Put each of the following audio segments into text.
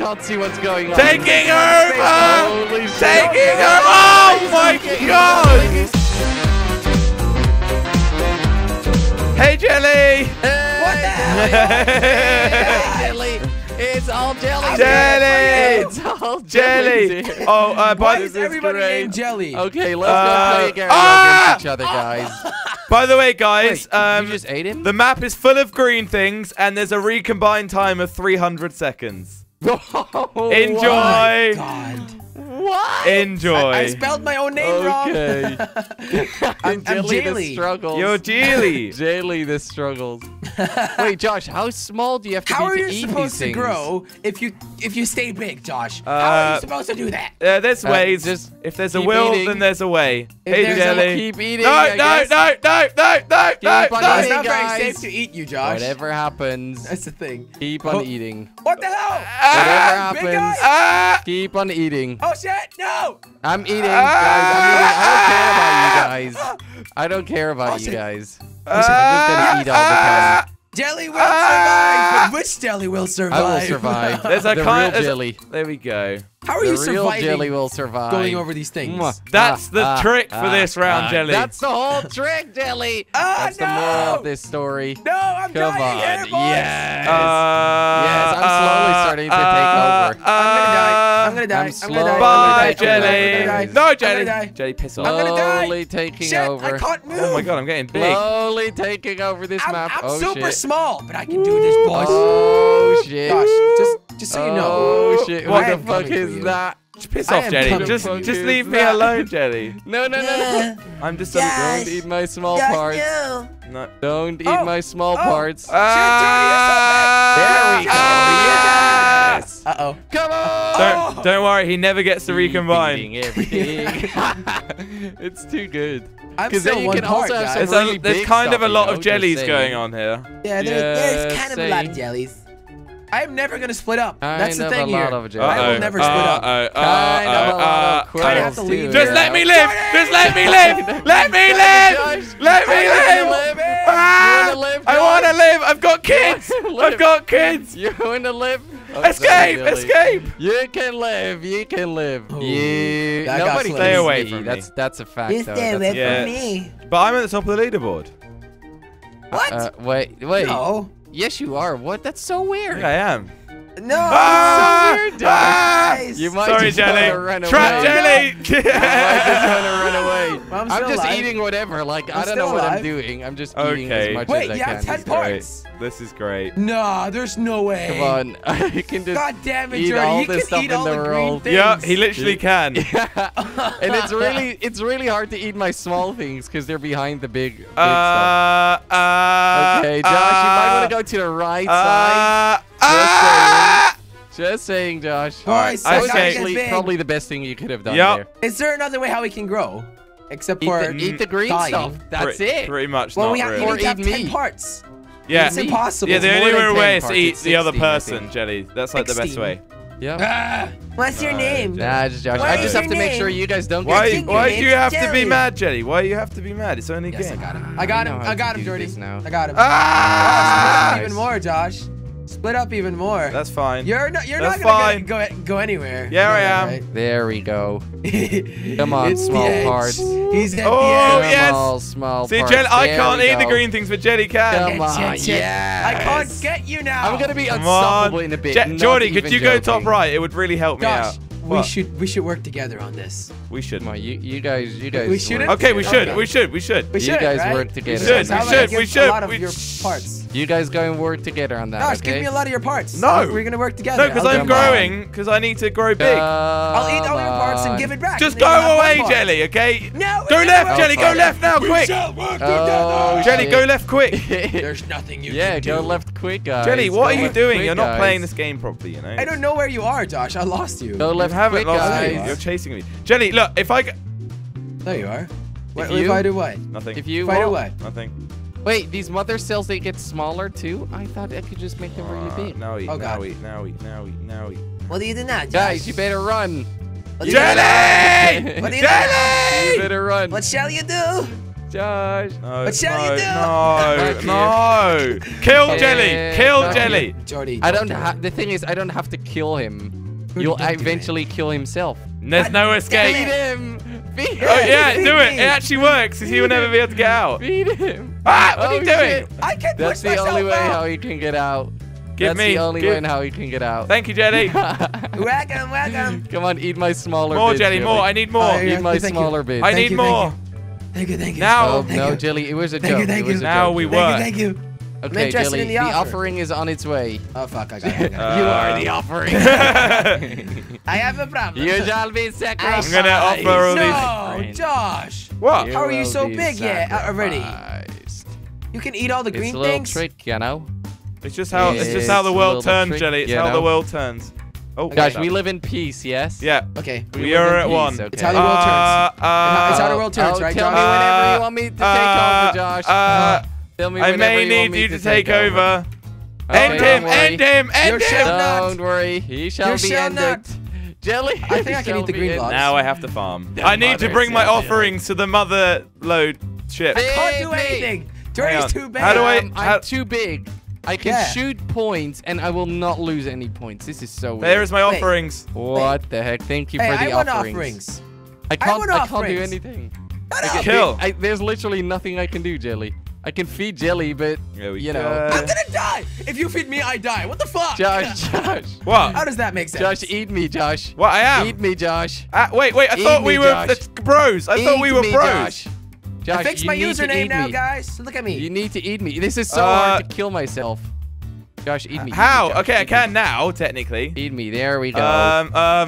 Can't see what's going on. Taking over! Holy shit. Taking over! Oh my god! Hey, Jelly! Hey. What the hell? Hey, Jelly! It's all Jelly! Jelly! It's all Jelly! Oh, by the way, everybody named Jelly. Okay, let's go play a karaoke with each other, guys. By the way, guys, wait, you just ate him? The map is full of green things, and there's a recombined time of 300 seconds. Oh, enjoy! My God. What? Enjoy. I spelled my own name wrong. I'm Jelly. You're Jelly. Jelly, this struggles. Wait, Josh, how small do you have to be to eat these things? How are you supposed to grow if you stay big, Josh? How are you supposed to do that? There's ways. Just if there's a will, then there's a way. If hey, Jelly. Keep eating. No, keep on eating, guys. It's not very safe to eat you, Josh. Whatever happens. That's the thing. Keep on eating. What the hell? Whatever happens, keep on eating. Oh shit, no! I'm eating, guys. I'm eating. I don't care about you guys. I'm just gonna eat all the time. Jelly will survive! But which jelly will survive? I will survive. There's a kind of jelly. There we go. How are you surviving? The real jelly will survive. Going over these things. That's the trick for this round, Jelly. That's the whole trick, Jelly. That's the moral of this story. No, I'm dying here, boys. Yes. Yes, I'm slowly starting to take over. I'm gonna die. I'm gonna die. Bye, Jelly. No, Jelly. Jelly, piss off. I'm gonna die. Slowly taking over. I can't move. Oh my god, I'm getting big. Slowly taking over this map. I'm super small, but I can do this, boys. Oh shit. Gosh, just so you know. Oh shit. What the fuck is that? Piss off, Jelly. Just leave me alone, Jelly. No. I'm just don't eat my small parts. No, don't eat my small parts. There we go. Yes. Uh-oh. Come on. Don't worry. He never gets to recombine. It's too good. Because then you can also have some really big stuff. There's kind of a lot of jellies going on here. Yeah, there's kind of a lot of jellies. I'm never gonna split up. That's the thing here. I will never split up. I have to leave. Just let me live. Just let me live. Let me live. Let me live. I want to live. I've got kids. I've got kids. You're going to live. Escape! Escape! You can live. You can live. You. Nobody stay away from me. That's a fact. You stay away from me. But I'm at the top of the leaderboard. What? Wait. No. Yes, you are. What? That's so weird. Yeah, I am. No. So weird, you might sorry, Jelly. Run away. Trap Jelly. You might just want to run away. Well, I'm just eating whatever. Like I don't know what I'm doing. I'm just eating as much as I can. Wait, you have 10 parts. This is great. Nah, there's no way. Come on. You can just God damn it, Jordan. You can stuff eat all the green things. Yeah, he literally can. And it's really hard to eat my small things because they're behind the big stuff. Okay, Josh, you might want to go to the right side. Just saying, Josh. All right, so probably the best thing you could have done there. Is there another way how we can grow? Except for eat the green stuff. That's it. Pretty much not really. Well, we have to eat 10 parts. Yeah. It's impossible. Yeah, the only way is to eat the other person, Jelly. That's like the best way. Yeah. What's your name? Nah, just Josh. I just have to make sure you guys don't get sick. Why do you have to be mad, Jelly? Why do you have to be mad? It's only a game. I got him, Jordy. I got him. Ah! Even more, Josh. Split up even more. That's fine. You're not gonna go anywhere. Yeah, I am. Right? There we go. Come on, small parts. He's at the end. Yes. Small see, parts. Jelly, I can't eat the green things, but Jelly can. Come on, yes. I can't get you now. I'm gonna be unstoppable in a bit. Jordy, could you go top right? It would really help me out. We should work together on this. We should. Come on, you guys. We should. Okay, we should. You guys work together. We should. A lot of your parts. You guys go and work together on that. Josh, give me a lot of your parts. No, we're gonna work together. No, because I'm growing. Because I need to grow big. I'll eat all your parts and give it back. Just go away, Jelly. Okay. No. Go left, Jelly. Go left now, quick. Jelly, go left quick. There's nothing you can do. Yeah, go left quick, guys. Jelly, what are you doing? You're not playing this game properly. You know. I don't know where you are, Josh. I lost you. Go left. Haven't lost me. You're chasing me, Jelly. Look, if I go there you are. If I do what? Nothing. If I do what? Nothing. Wait, these mother cells, they get smaller too? I thought I could just make them really big. Now eat. What are you doing now, Josh? Guys, you better run. Jelly! What are you doing? You better run. What shall you do? Josh. No, what shall you do? No. Kill Jelly. Kill Jelly. Jordy, I don't have. The thing is, I don't have to kill him. You'll eventually kill himself. There's no escape. Beat him. Beat him. Oh yeah, do it. It actually works. He will never be able to get out. Beat him. Ah, what are you doing? I can push myself out. That's the only way how he can get out. That's the only way how you can get out. Thank you, Jelly. Welcome, welcome. Come on, eat my smaller bits. More, Jelly, more. I need more. Eat my smaller bits. I need more. Thank you, thank you. Now. Oh, no, Jelly, it was a joke. Thank you, thank you. Now we work. Thank you, thank you. Okay, Jelly, the offering is on its way. Oh, fuck. I got it. You are the offering. I have a problem. You shall be sacrificed. I'm going to offer all these. No, Josh. What? How are you so big yet already? You can eat all the green things? It's a little trick, you know. It's just how the world turns, Jelly. It's how the world turns. Oh gosh, we live in peace, yes? Yeah. Okay. We are at one. Okay. It's how the world turns. It's how the world turns, right? Tell me whenever you want me to take over, Josh. Tell me whenever you want me to take over. End him! End him! End him! Don't worry. He shall be ended. Jelly. I think I can eat the green blocks. Now I have to farm. I need to bring my offerings to the mother load ship. I can't do anything. Jordy's too big. How do I? I'm too big. I can shoot points, and I will not lose any points. This is so weird. There is my offerings. What the heck? Thank you for the offerings. I can't do anything. Kill. There's literally nothing I can do, Jelly. I can feed Jelly, but, you know. I'm gonna die! If you feed me, I die. What the fuck? Josh. What? How does that make sense? Josh, eat me, Josh. What? I am. Eat me, Josh. Wait. I thought we were bros. I thought we were bros. Josh, I fixed my username now, guys. Look at me. You need to eat me. This is so hard to kill myself. Josh, eat me. How? Eat me, Josh. Okay, I can now, technically. Eat me. There we go.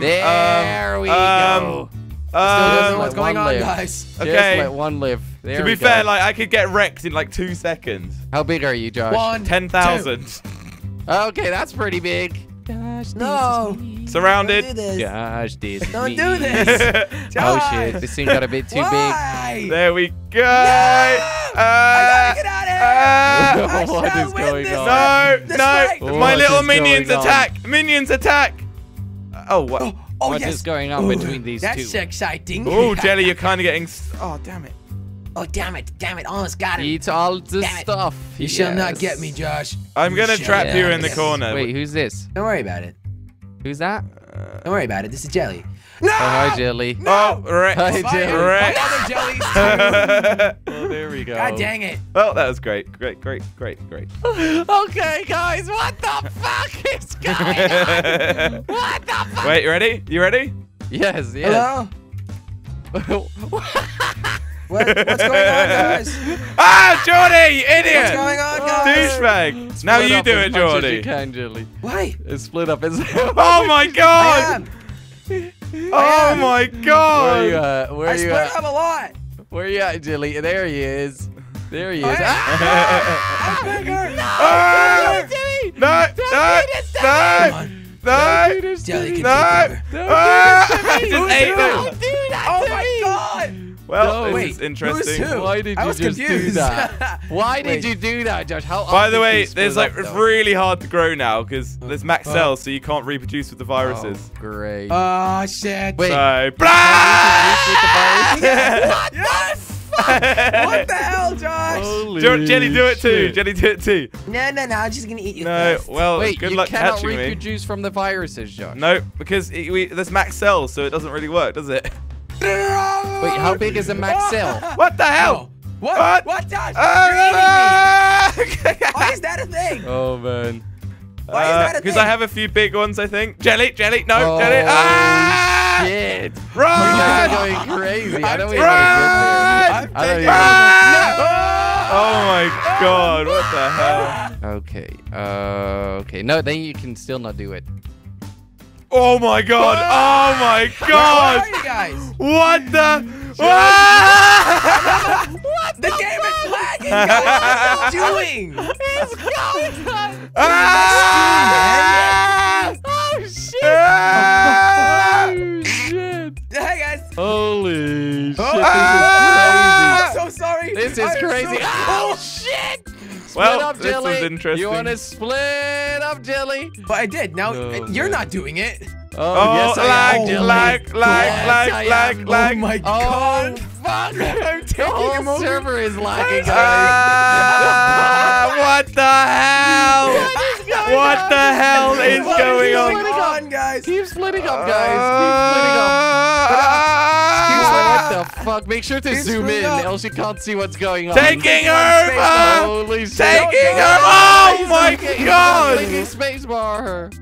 There we go. Still doesn't know what's going on, guys. Okay. Just let one live. To be fair, like I could get wrecked in like 2 seconds. How big are you, Josh? 10,000. Okay, that's pretty big. Gosh, no. Surrounded. Don't do this. Gosh, this Don't do this. Oh, shit. This thing got a bit too big. There we go. No! I gotta get out of here. What is going on? No. My little minions attack. Minions attack. Oh, what? What is going on between these two? That's exciting. Oh, Jelly, you're kind of getting... Oh, damn it. Oh, damn it. Damn it. Almost got him. Eat all the stuff. You shall not get me, Josh. I'm going to trap you in the corner. Wait, who's this? Don't worry about it. Who's that? Don't worry about it. This is Jelly. No! Oh, hi, Jelly. No! Oh, right. Hi, Jelly. Another Jelly. Oh, there we go. God dang it. Well, that was great. Great. Okay, guys. What the fuck is going on? What the fuck? Wait, you ready? You ready? Yes. Hello? What's going on, guys? Ah, Jordy, you idiot! What's going on, guys? Douchebag. Now you do it, Jordy. Why? It's split up. Oh my god! Oh my god! Where are you at? Where are you at? I split up a lot. Where are you at, Jelly? There he is. There he is. Ah! I'm bigger. No! Don't do that to me! Oh my god! Well, no, this is interesting. Why did you just do that? Why did you do that, Josh? By the way, it's like really hard to grow now because there's max cells, so you can't reproduce with the viruses. Oh, great. Oh, shit. Wait. So, what the hell, Josh? Jelly, do it too. Jelly, do it too. No. I'm just going to eat you. No, well, good luck catching me. You cannot reproduce from the viruses, Josh. No, because there's max cells, so it doesn't really work, does it? Wait, how big is a max cell? What the hell? What? Josh? You're eating me. Why is that a thing? Oh, man. Why is that a thing? Because I have a few big ones, I think. Jelly. No, Jelly. Ah! Shit. Run! I'm going crazy. I don't even know what to do. Oh, my God. What the hell? Okay. Okay. No, then you can still not do it. Oh my god! Oh my god! Where are you guys? What the? What the game is lagging! What is doing? It's going on. Oh shit! Oh shit! Hey guys! Holy shit! This is crazy! I'm so sorry. This is crazy! Oh shit! Well, this was interesting. You want to split up, Jelly? But I did. Now you're not doing it. Oh, yes, I am. Oh my god. fuck? I'm taking him over. The server is lagging. What the hell? What the hell is going on, guys? Keep splitting up, guys. Keep splitting up. What the fuck? Make sure to zoom in, else you can't see what's going on. Taking her! Holy shit. Taking her! Oh my god! Taking spacebar.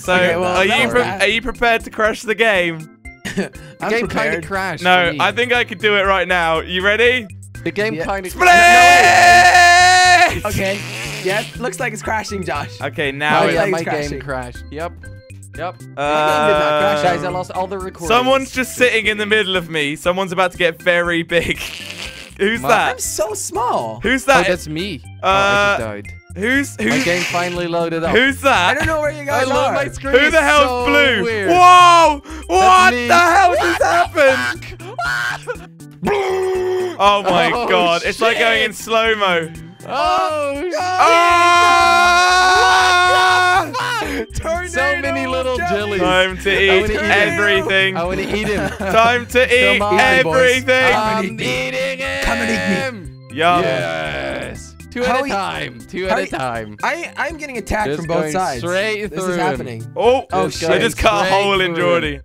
So, are you prepared to crash the game? The game kind of crashed. No, I think I could do it right now. You ready? The game kind of crashed. Okay. Yes. Looks like it's crashing, Josh. Okay, now my game crashed. Yep. Yep. Guys, I lost all the recordings. Someone's just sitting in the middle of me. Someone's about to get very big. Who's that? I'm so small. Who's that? Oh, that's me. I just died. Who's my game finally loaded up. Who's that? I don't know where you guys are. My screen who the hell's so blue? Weird. Whoa! What the hell just happened? Oh my god. Shit. It's like going in slow-mo. Oh, shit. Tornado, so many little jellies. Time to eat everything. I want to eat him. Time to eat everything. I'm eating him. Come and eat me. Yum. Yes. Two at a time. I'm getting attacked just from both sides. Straight through. This is happening. Oh shit! I just cut a hole in Jordy.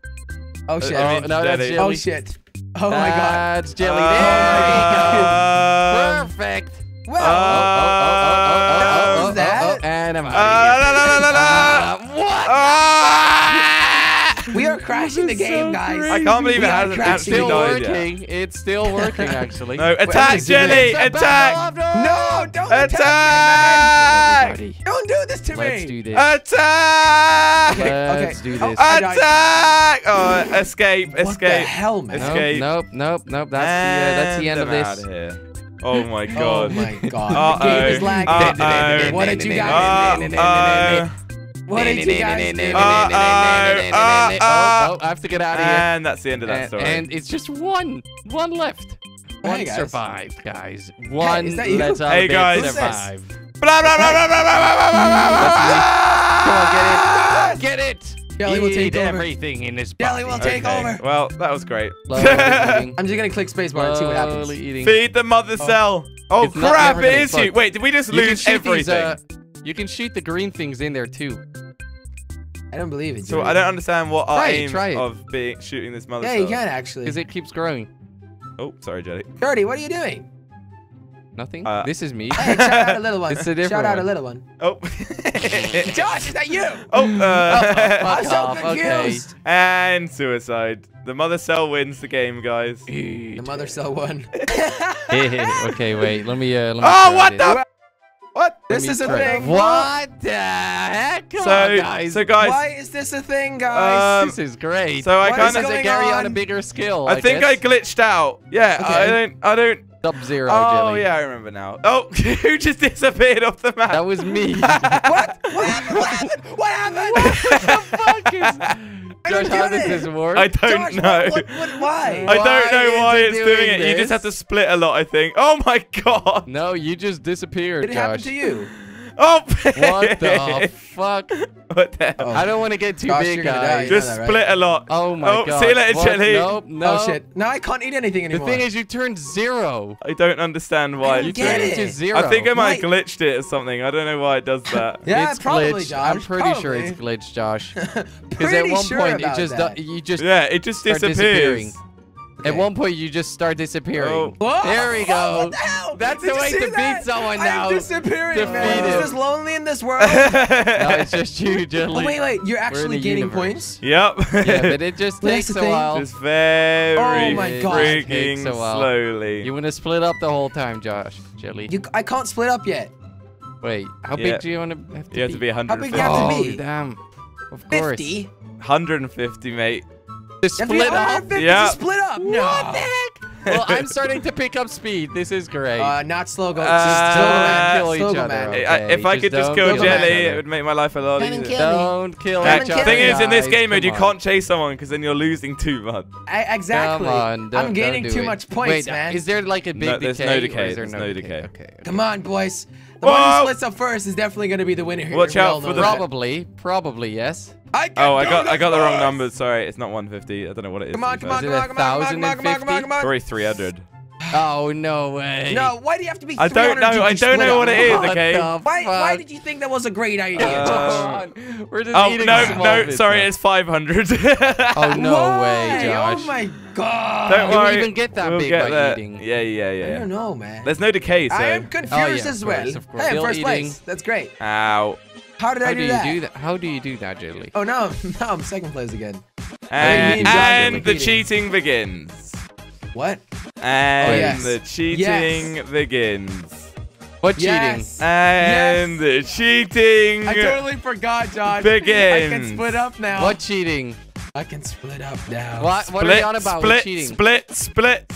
Oh shit! No, that's jelly. Oh shit! Oh my god! That's jelly. Perfect. Well. And I'm we are crashing the game, guys. I can't believe it hasn't actually died yet. It's still working, actually. No, attack, Jelly! Attack! No, don't attack! Don't do this to me! Let's do this. Attack! Let's do this. Attack! Oh, escape, escape. What the hell, man? Escape. Nope. That's the end of this. Oh my god. Oh my god. The game is lagging. What did you guys do? I have to get out of here. And that's the end of that story. And it's just one left. One survived, guys. One left. Hey guys. Survive. Blah blah blah blah blah blah blah. Get it. Jelly will take everything in this body. Jelly will take over. Well, that was great. I'm just going to click spacebar and see what happens. Feed the mother cell. Oh, crap. It is you. Wait, did we just lose everything? You can shoot the green things in there, too. I don't believe it. So I don't understand what our aim of shooting this mother cell. Yeah, you can, actually. Because it keeps growing. Oh, sorry, Jelly. Jordy, what are you doing? Nothing. This is me. Hey, shout out a little one. Shout out a little one. Oh. Josh, is that you? I'm so confused. Okay. And suicide. The mother cell wins the game, guys. The mother cell won. Okay, wait. Let me What? This is a thing. What the heck? So guys. Why is this a thing, guys? This is great. So I kind of carry on a bigger skill. I think I glitched out. Yeah. Okay. I don't. Sub-Zero Jelly. Oh, yeah, I remember now. Oh, who just disappeared off the map? That was me. What? What happened? What happened? What the fuck is... Josh, how does this work? I don't know. Why? I don't know why it's doing it. You just have to split a lot, I think. Oh, my God. No, you just disappeared, Josh. Did it happen to you? Oh, what the fuck? What the hell? I don't want to get too big, guys. Just split a lot. Oh my god. See you later, Jelly. No. Oh shit. No, I can't eat anything anymore. The thing is, you turned zero. I don't understand why. You turned it to zero. I think I might have glitched it or something. I don't know why it does that. Yeah, it's probably glitched. Josh. I'm pretty sure it's glitched, Josh. Because at one point, it just disappears. Okay. At one point, you just start disappearing. Oh. Whoa. There we go. Oh, that's the way to beat someone now. I'm disappearing, man. It's just lonely in this world. No, it's just you, Jelly. Oh, wait. You're actually gaining points? Yep. Yeah, but it just takes a while. It's very freaking slowly. You want to split up the whole time, Josh, Jelly. I can't split up yet. Wait, how big do you want to have to be? You have to be 150. How big do you have to be? Oh, damn. Of course. 50? 150, mate. To split up. No. What the heck? Well, I'm starting to pick up speed. This is great. Not slow go. Just kill each other. Okay. If I could just kill Jelly, it would make my life a lot easier. Don't kill each other. The thing is, in this game mode, you can't chase someone because then you're losing too much. Exactly. I'm gaining too much points, man. Is there like a big decay? There's no decay. There's no decay. Come on, boys. The one who splits up first is definitely going to be the winner here. Watch out for the... Probably. Probably, yes. I got the wrong numbers. Sorry, it's not 150. I don't know what it is. Come on, come on, come on, come on, come on, come on, come on. Sorry, 300. Oh, no way. No, why do you have to be 300? I don't know what it is, okay? Why did you think that was a great idea? We're just eating sorry, it's 500. Oh, no way, Josh. Oh, my God. Don't worry. Didn't even get that big by eating. Yeah. I don't know, man. There's no decay, so. I am confused as well. Hey, first place. That's great. Ow. How did I do that? How do you do that, Jiggly? Oh, no. Now I'm second place again. And the cheating begins. What? And the cheating begins. What cheating? And the cheating. I totally forgot, John. Begins. I can split up now. What cheating? I can split up now. What are you on about? Split, cheating? Split.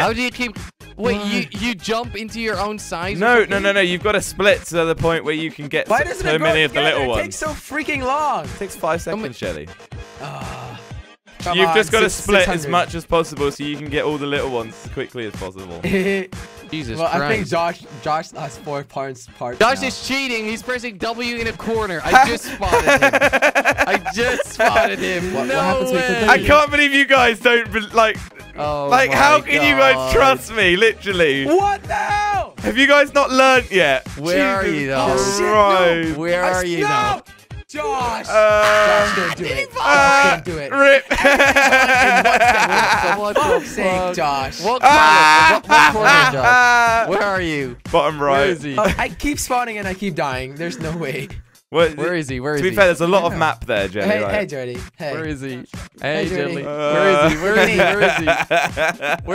How do you keep? Wait, you jump into your own size? No. You've got to split to the point where you can get so many of the little ones. It takes so freaking long. It takes 5 seconds, Shelly. You've just got to split as much as possible so you can get all the little ones as quickly as possible. Jesus Christ. I think Josh lost 4 parts. Josh is cheating. He's pressing W in a corner. I just spotted him. What way. I can't believe you guys don't, like... Oh, like, how can you guys trust me, literally? What now? Have you guys not learned yet? Where are you, though? Oh, shit, no. Where are you, though? Josh! Josh, don't do it. Josh, don't do it. RIP! What the fuck, Josh? What corner, Josh? Where are you? Bottom right. Where is he? I keep spawning and I keep dying. There's no way. Where is he? To be fair, there's a lot of map there, Jelly. Hey, Jelly. Hey. Where is he? Hey, Jelly. Where is he?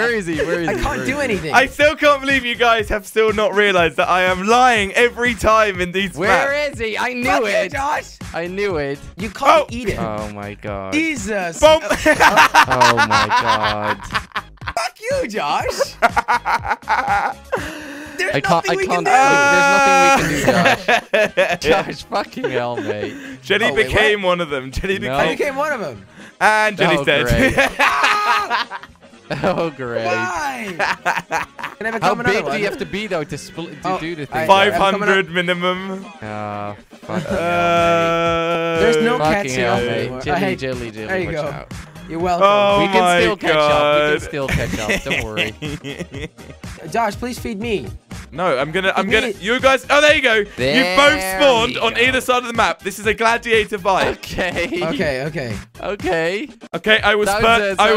Where is he? I can't do anything. I still can't believe you guys have still not realized that I am lying every time in these maps. Where is he? I knew it. Josh. I knew it. You can't eat it. Oh, my God. Jesus. Boom. Oh, my God. Fuck you, Josh. There's nothing we can do, Josh. Josh, fucking hell, mate. Jenny became one of them. I became one of them. And Jenny's dead. Oh, great. Why? How big do you have to be, though, to do the thing? 500 minimum. Oh, fucking hell, mate. There's no catching up, mate. Jelly. There you go. You're welcome. Oh we can still catch up. Don't worry. Josh, please feed me. No, I'm gonna. You guys. Oh, there you go. You both spawned on either side of the map. This is a gladiator vibe. Okay. I will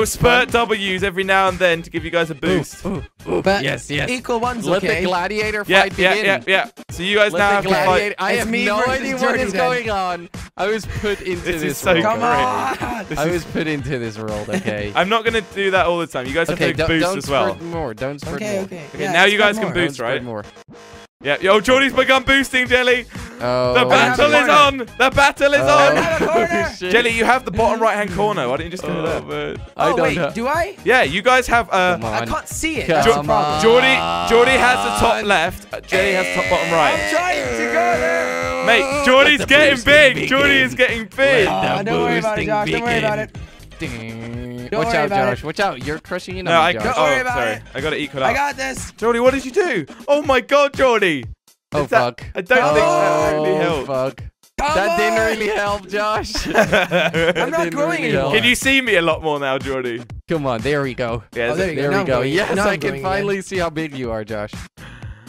spurt W's every now and then to give you guys a boost. Ooh. Yes. Equal ones. Let the gladiator fight begin. Yeah. So you guys now have to fight. I have no idea what is going on. I was put into this. This is so great. I was put into this world. Okay. I'm not gonna do that all the time. You guys have to boost as well. Don't spurt more. Okay. Now you guys can boost, right? More. Yeah. Yo, Jordy's begun boosting, Jelly. Oh. The battle is on. Jelly, you have the bottom right-hand corner. Why don't you just go there? Oh wait, do I? Yeah, you guys have. I can't see it. Jordy has the top left. Jelly has the top bottom right. I'm trying to go there. Mate, Jordy's getting big. Jordy is getting big. Don't worry about it, Josh. Don't worry about it. Watch out, Josh. Watch out. You're crushing your numbers, Josh. Don't worry about it. I got to equal up. I got this. Jordy, what did you do? Oh, my God, Jordy. Oh, fuck. I don't think that really helped. Oh, fuck. That didn't really help, Josh. I'm not growing anymore. Can you see me a lot more now, Jordy? Come on. There we go. There we go. Yes, I can finally see how big you are, Josh.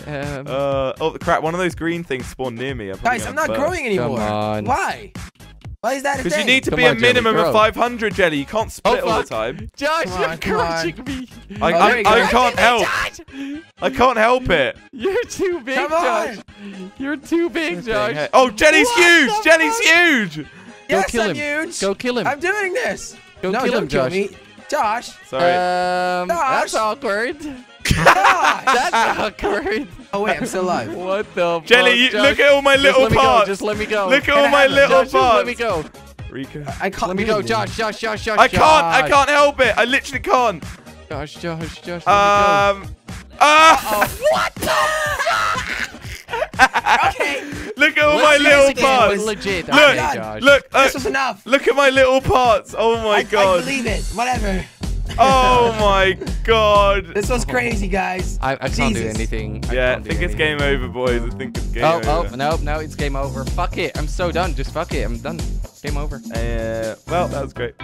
Oh, crap. One of those green things spawned near me. Guys, I'm not growing anymore. Come on. Why? Why is that a thing? Because you need to be a minimum of 500, Jelly. You can't split all the time. Josh, you're crushing me. I can't help. I can't help it. You're too big, Josh. You're too big, Josh. Oh, Jelly's huge. Jelly's huge. Yes, I'm huge. Go kill him. I'm doing this. Go kill him, Josh. Josh. Sorry. That's awkward. That's awkward. Oh wait, I'm still alive. What the fuck? Jelly, look at all my little parts. Just let me go. Look at all my little parts. Let me go. Rika. I can't. Let me go, Josh. I can't help it. I literally can't. Josh. What the? Okay. Look at all my little parts. Legit. Look. This was enough. Look at my little parts. Oh my God. I believe it. Whatever. Oh my god. This was crazy, guys. I can't do anything. I think it's game over, boys. I think it's game over. Oh, no, it's game over. Fuck it. I'm so done. Just fuck it. I'm done. Game over. Well, that was great.